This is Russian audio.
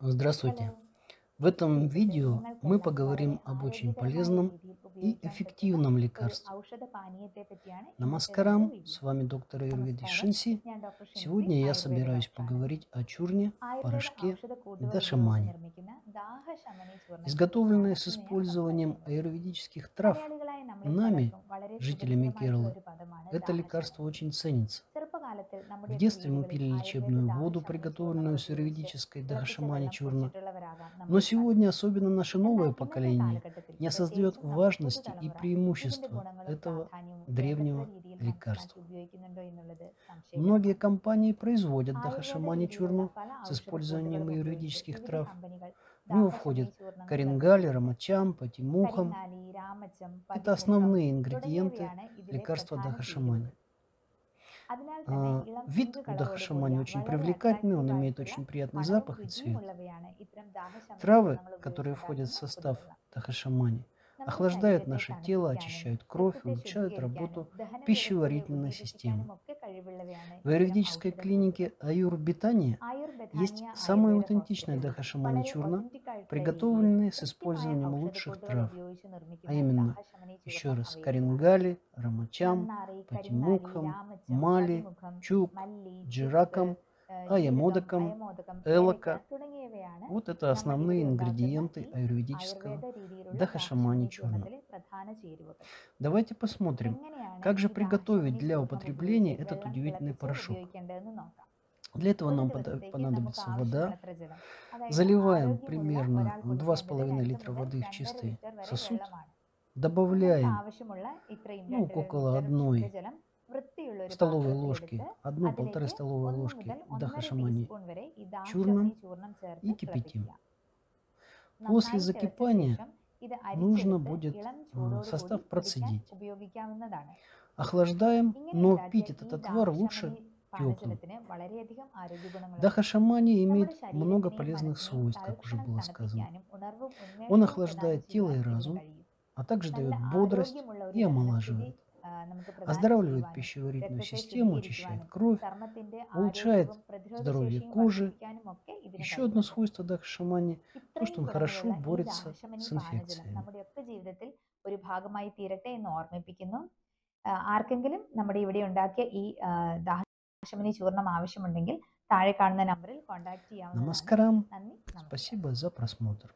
Здравствуйте! В этом видео мы поговорим об очень полезном и эффективном лекарстве. Намаскарам, с вами доктор Аюрведи Шинси. Сегодня я собираюсь поговорить о чурне, порошке дахашамани, изготовленной с использованием аюрведических трав нами, жителями Керлы. Это лекарство очень ценится. В детстве мы пили лечебную воду, приготовленную с аюрведической дахашамани чурны. Но сегодня особенно наше новое поколение не осознает важности и преимущества этого древнего лекарства. Многие компании производят дахашамани чурну с использованием аюрведических трав. В него входят карингали, рамачам, патимукхам. Это основные ингредиенты лекарства дахашамани. Вид у дахашамани очень привлекательный, он имеет очень приятный запах и цвет. Травы, которые входят в состав дахашамани, охлаждают наше тело, очищают кровь, улучшают работу пищеварительной системы. В аюрведической клинике Аюрбетанья есть самая аутентичная дахашамани чурна, приготовленная с использованием лучших трав, а именно, еще раз, карингали, рамачам, патимукхам, мали, чук, джиракам, аямодакам, элака. Вот это основные ингредиенты аюрведического дахашамани чурны. Давайте посмотрим, как же приготовить для употребления этот удивительный порошок. Для этого нам понадобится вода. Заливаем примерно 2,5 литра воды в чистый сосуд. Добавляем около 1-1,5 столовой ложки дахашамани чурны и кипятим. После закипания нужно будет состав процедить. Охлаждаем, но пить этот отвар лучше теплым. Дахашамани имеет много полезных свойств, как уже было сказано. Он охлаждает тело и разум, а также дает бодрость и омолаживает. Оздоравливает пищеварительную систему, очищает кровь, улучшает здоровье кожи. Еще одно свойство дахашамани – то, что он хорошо борется с инфекциями. Намаскарам, спасибо за просмотр.